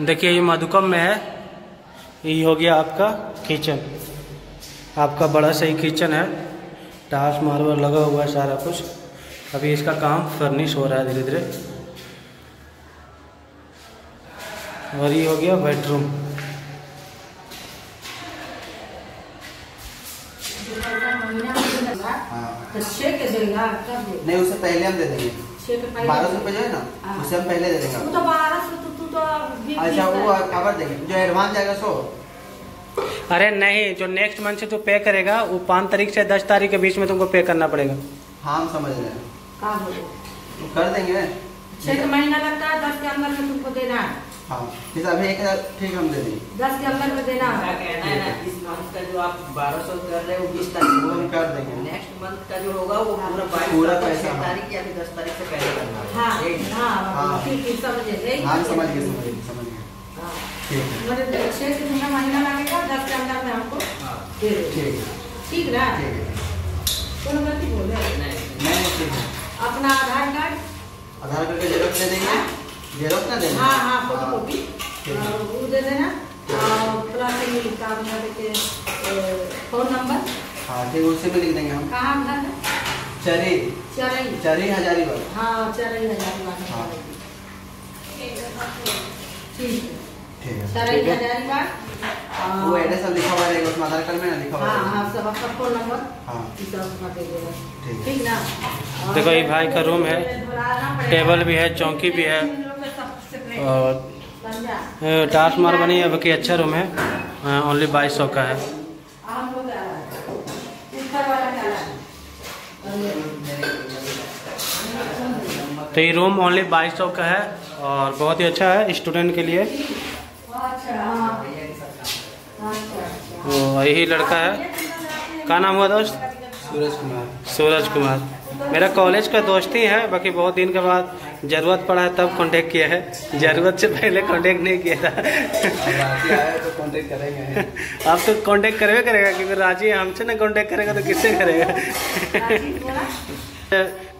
देखिए ये मधुकम में है। ये हो गया आपका किचन, आपका बड़ा सही किचन है, टाइल्स मार्बल लगा हुआ है सारा कुछ। अभी इसका काम फर्निश हो रहा है धीरे धीरे। और ये हो गया बेडरूम। नहीं उससे पहले हम दे देंगे 1200 रुपये जो है ना, उससे हम पहले दे देंगे। अच्छा वो आवाज देंगे जो एडवांस जाएगा सो। अरे नहीं, जो नेक्स्ट मंथ से तू पे करेगा वो 5 तारीख से 10 तारीख के बीच में तुमको पे करना पड़ेगा। हाँ हम समझ रहे हैं, तो कर देंगे। 6 महीना लगता है, 10 के अंदर में तुमको देना है। हाँ अभी एक ठीक हम दे देंगे, 10 के अंदर में देना है। इस मंथ का जो आप 1200 कर रहे हो 20 तारीख को कर देंगे। नेक्स्ट मंथ का जो होगा वो पूरा 6 तारीख या 10 तारीख से पहले करना है। हाँ समझ गए मतलब 6 से 3 महीना लगेगा, 10 के अंदर में आपको दे दो। ठीक ना? कौन बात बोल रहे हैं? नहीं अपना आधार कार्ड के जेरॉक्स दे देंगे। जेरॉक्स ना देना, हाँ हाँ फोटोकॉपी वो दे देना। पूरा सही काम करके फोन नंबर, हाँ ठीक उससे भी लिख देंगे हम। कहाँ घर है? चरी हजारीबाग। हाँ चरी हजारीबाग, ठीक है वो एड्रेस सब लिखा हुआ रहेगा उसमें, आधार कार्ड में ना लिखा हुआ। हाँ सब आपका फोन नंबर, हाँ ठीक ना। देखो ये भाई का रूम है, टेबल भी है, चौकी भी है और टाइल्स मार्बल बनी है। बाकी अच्छा रूम है, ओनली 2200 का है। तो ये रूम ओनली 2200 का है और बहुत ही अच्छा है स्टूडेंट के लिए। तो यही लड़का है, क्या नाम हुआ दोस्त? सूरज कुमार मेरा कॉलेज का दोस्त ही है। बाकी बहुत दिन के बाद ज़रूरत पड़ा है तब कांटेक्ट किया है, ज़रूरत से पहले कांटेक्ट नहीं किया था। तो कांटेक्ट करेंगे, आप तो कांटेक्ट करवे करेगा क्योंकि राजी हमसे ना कांटेक्ट करेगा तो किससे करेगा।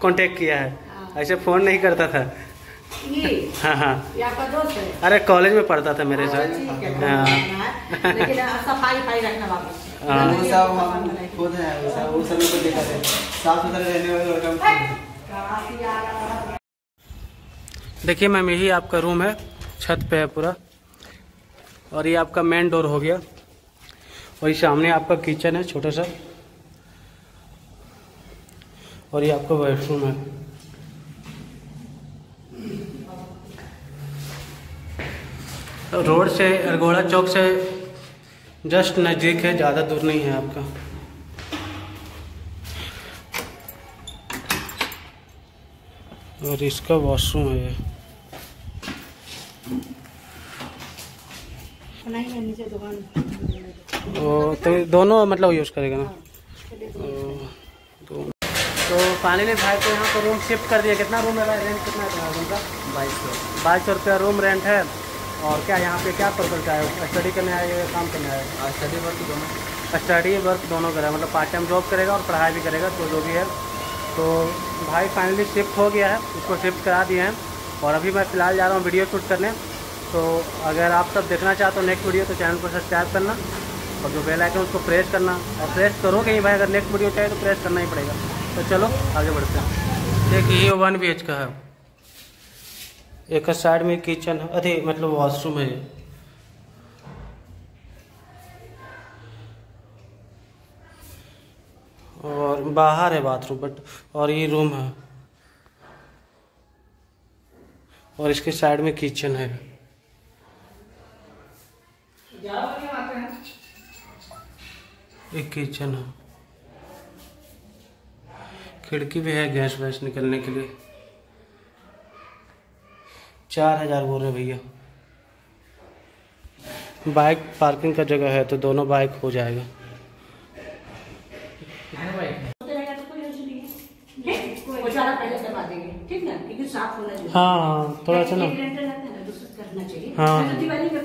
कांटेक्ट किया है, ऐसे फ़ोन नहीं करता था। हाँ हाँ दोस्त है? अरे कॉलेज में पढ़ता था मेरे साथ। लेकिन सफाई रखना वापस खुद है, वो सभी को दिक्कत है, साफ सुथरा रहने वाले। देखिए मैम यही आपका रूम है, छत पे है पूरा। और ये आपका मेन डोर हो गया और ये सामने आपका किचन है छोटा सा। और ये आपका बेडरूम है। रोड से अरगोड़ा चौक से जस्ट नज़दीक है, ज़्यादा दूर नहीं है आपका। और इसका वॉशरूम है, तो दोनों मतलब यूज़ करेगा ना। तो फाइनली भाई को यहाँ पर रूम शिफ्ट कर दिया। कितना रूम है? रेंट कितना है उनका? 2200 रुपया रूम रेंट है। और क्या यहाँ पे क्या पर्पज का है? स्टडी करने आए या काम करने आए? स्टडी वर्क दोनों करेगा, मतलब पार्ट टाइम जॉब करेगा और पढ़ाई भी करेगा, तो जो भी है। तो भाई फाइनली शिफ्ट हो गया है, उसको शिफ्ट करा दिए हैं। और अभी मैं फ़िलहाल जा रहा हूँ वीडियो शूट करने। तो अगर आप सब देखना चाहते हो नेक्स्ट वीडियो तो चैनल को सब्सक्राइब करना और जो बेल आइकन उसको प्रेस करना। और प्रेस करोगे ही भाई, अगर नेक्स्ट वीडियो चाहिए तो प्रेस करना ही पड़ेगा। तो चलो आगे बढ़ते हैं। देखिए 1 BH का है, एक साइड में किचन है, अरे मतलब वॉशरूम है। और बाहर है बाथरूम बट, और ये रूम है और इसके साइड में किचन है। एक किचन है, खिड़की भी है गैस वैस निकलने के लिए। 4000 बोल रहे भैया। बाइक पार्किंग का जगह है तो दोनों बाइक हो जाएगा। हाँ थोड़ा सा ना, हाँ